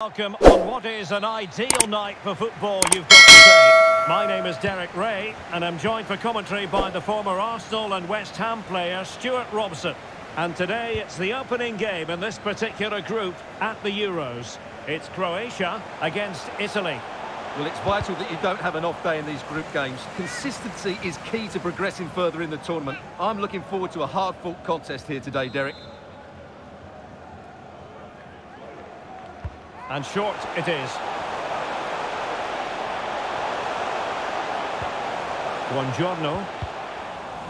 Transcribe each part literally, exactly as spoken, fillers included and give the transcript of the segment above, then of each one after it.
Welcome on what is an ideal night for football, you've got to say. My name is Derek Ray, and I'm joined for commentary by the former Arsenal and West Ham player Stuart Robson. And today it's the opening game in this particular group at the Euros. It's Croatia against Italy. Well, it's vital that you don't have an off day in these group games. Consistency is key to progressing further in the tournament. I'm looking forward to a hard-fought contest here today, Derek. And short it is. Buongiorno.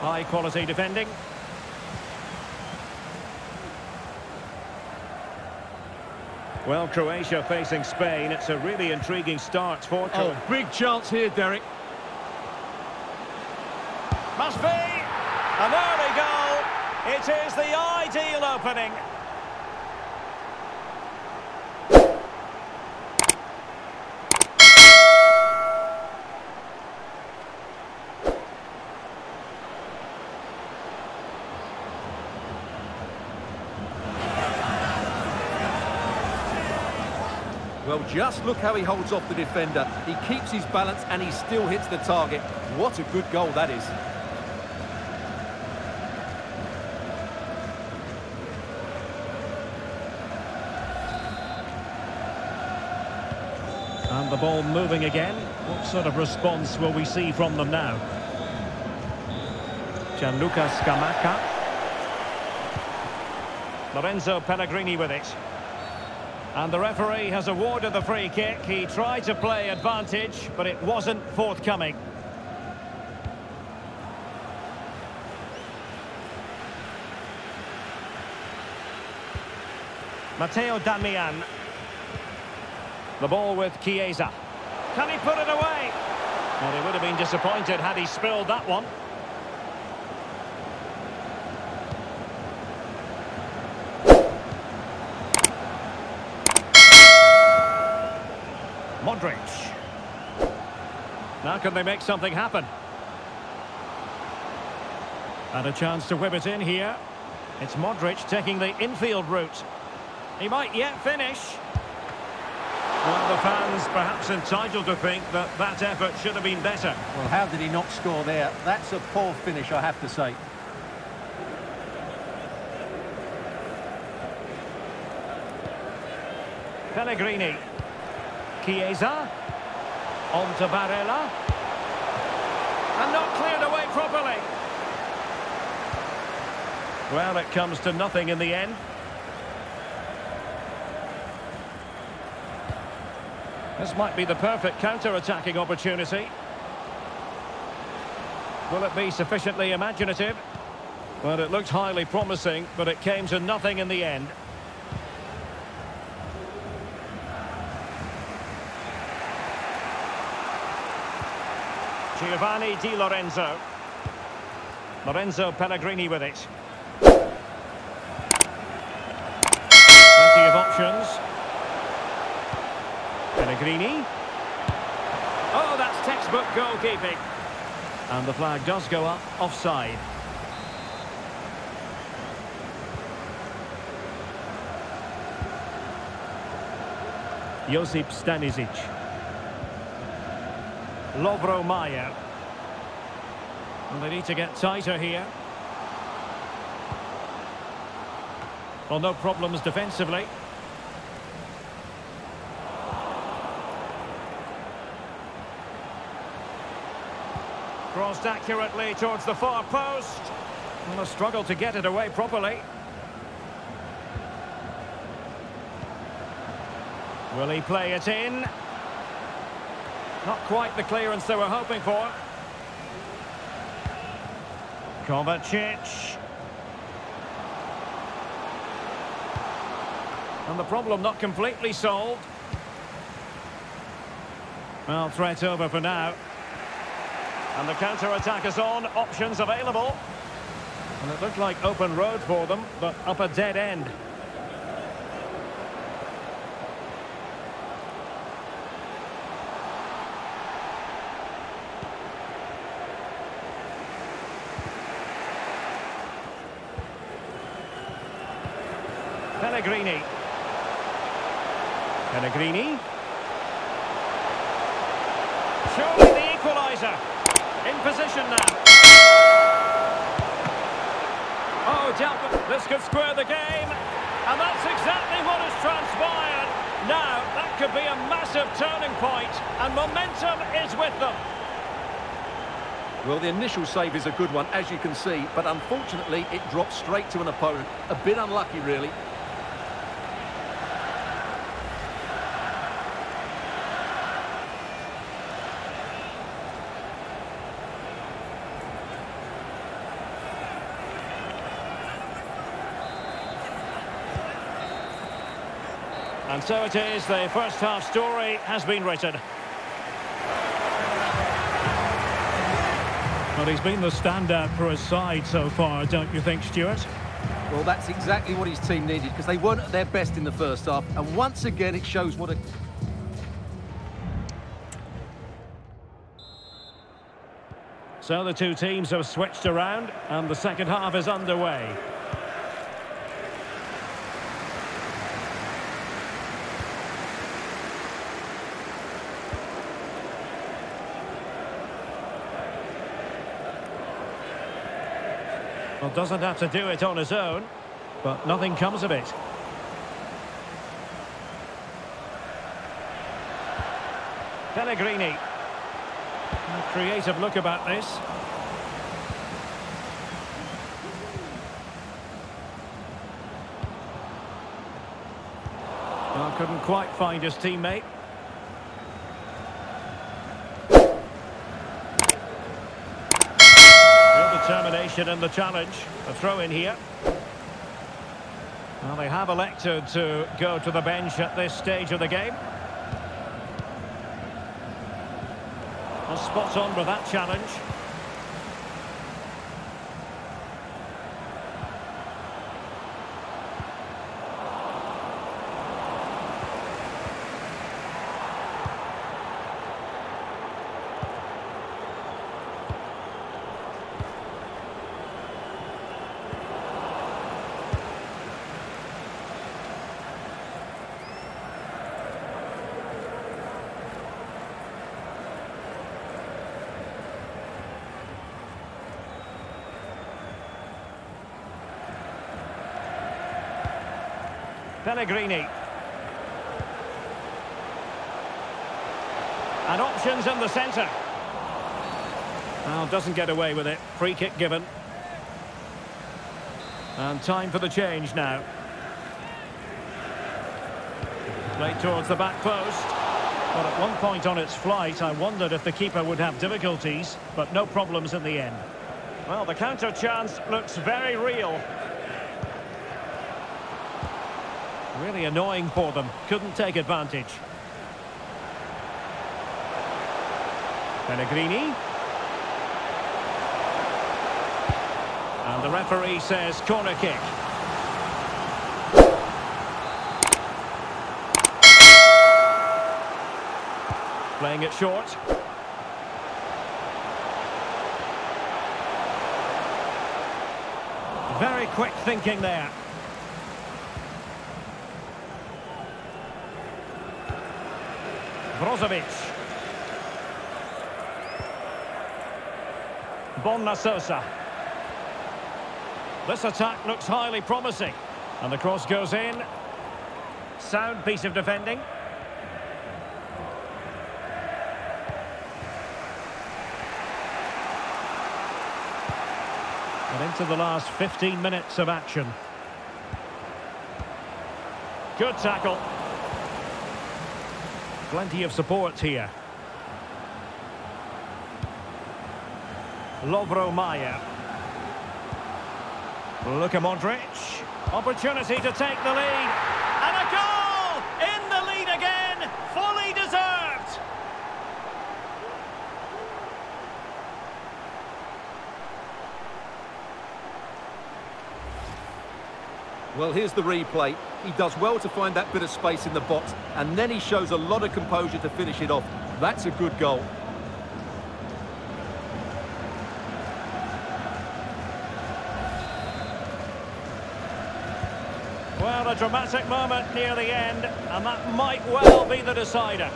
High quality defending. Well, Croatia facing Spain. It's a really intriguing start for Croatia. Oh, big chance here, Derek. Must be an early goal. It is the ideal opening. Well, just look how he holds off the defender. He keeps his balance and he still hits the target. What a good goal that is. And the ball moving again. What sort of response will we see from them now? Gianluca Scamacca. Lorenzo Pellegrini with it. And the referee has awarded the free kick. He tried to play advantage, but it wasn't forthcoming. Matteo Damián. The ball with Chiesa. Can he put it away? Well, he would have been disappointed had he spilled that one. Modric. Now can they make something happen? And a chance to whip it in here. It's Modric taking the infield route. He might yet finish. Well, the fans perhaps entitled to think that that effort should have been better. Well, how did he not score there? That's a poor finish, I have to say. Pellegrini. Chiesa, on to Barella, and not cleared away properly. Well, it comes to nothing in the end. This might be the perfect counter-attacking opportunity. Will it be sufficiently imaginative? Well, it looked highly promising, but it came to nothing in the end. Giovanni Di Lorenzo. Lorenzo Pellegrini with it. Plenty of options. Pellegrini. Oh, that's textbook goalkeeping. And the flag does go up offside. Josip Stanisic. Lobro Maya. And they need to get tighter here. Well, no problems defensively. Crossed accurately towards the far post. And a struggle to get it away properly. Will he play it in? Not quite the clearance they were hoping for. Kovacic. And the problem not completely solved. Well, threat over for now. And the counter-attack is on. Options available. And it looked like open road for them, but up a dead end. Pellegrini. Pellegrini. Showing the equaliser. In position now. Oh, dealt with. This could square the game. And that's exactly what has transpired. Now, that could be a massive turning point. And momentum is with them. Well, the initial save is a good one, as you can see, but unfortunately it drops straight to an opponent. A bit unlucky, really. And so it is, the first half story has been written. Well, he's been the standout for his side so far, don't you think, Stuart? Well, that's exactly what his team needed, because they weren't at their best in the first half, and once again it shows what a... So the two teams have switched around, and the second half is underway. Well, doesn't have to do it on his own, but nothing comes of it. Pellegrini. A creative look about this. Well, couldn't quite find his teammate. Determination and the challenge. A throw in here. Well, they have elected to go to the bench at this stage of the game. And spot on with that challenge. Pellegrini. And options in the centre. Now, doesn't get away with it. Free kick given. And time for the change now. Played towards the back post. But at one point on its flight, I wondered if the keeper would have difficulties, but no problems in the end. Well, the counter chance looks very real. Really annoying for them. Couldn't take advantage. Pellegrini. And the referee says corner kick. Playing it short. Very quick thinking there. Brozovic. Bonna Sosa. This attack looks highly promising. And the cross goes in. Sound piece of defending. And into the last fifteen minutes of action. Good tackle. Plenty of support here. Lovro Maya. Luka Modric. Opportunity to take the lead. And a goal! In the lead again! Fully deserved! Well, here's the replay. He does well to find that bit of space in the box, and then he shows a lot of composure to finish it off. That's a good goal. Well, a dramatic moment near the end, and that might well be the decider.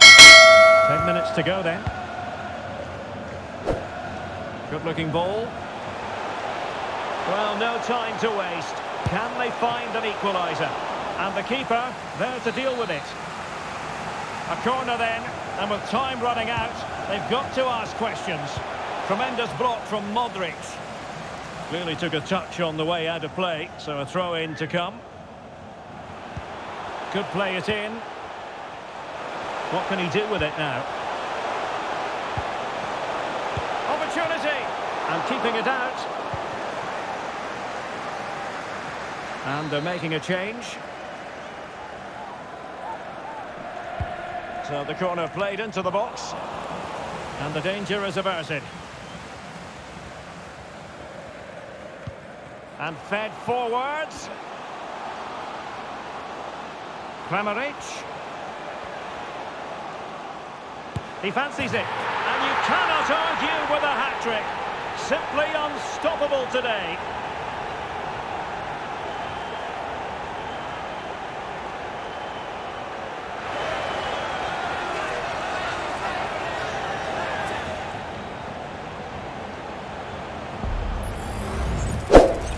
Ten minutes to go then. Good-looking ball. Well, no time to waste. Can they find an equaliser? And the keeper there to deal with it. A corner then, and with time running out, they've got to ask questions. Tremendous block from Modric. Clearly took a touch on the way out of play, so a throw-in to come. Could play it in. What can he do with it now? Opportunity! And keeping it out. And they're making a change. So the corner played into the box. And the danger is averted. And fed forwards. Kramaric. He fancies it. And you cannot argue with a hat-trick. Simply unstoppable today.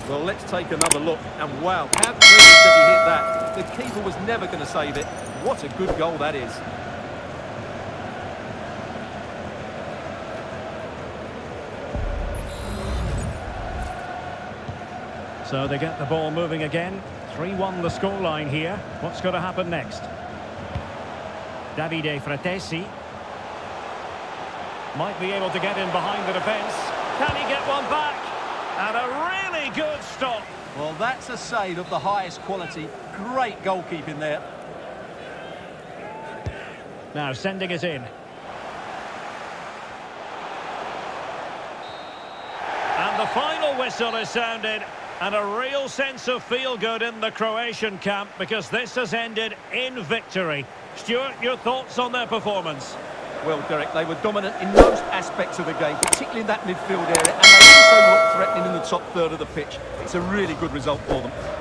Well, let's take another look, and wow, how brilliant did he hit that? The keeper was never going to save it. What a good goal that is. So they get the ball moving again. three one the scoreline here. What's going to happen next? Davide Fratesi might be able to get in behind the defence. Can he get one back? And a really good stop. Well, that's a save of the highest quality. Great goalkeeping there. Now sending it in. And the final whistle is sounded. And a real sense of feel-good in the Croatian camp, because this has ended in victory. Stuart, your thoughts on their performance? Well, Derek, they were dominant in most aspects of the game, particularly in that midfield area, and they also looked threatening in the top third of the pitch. It's a really good result for them.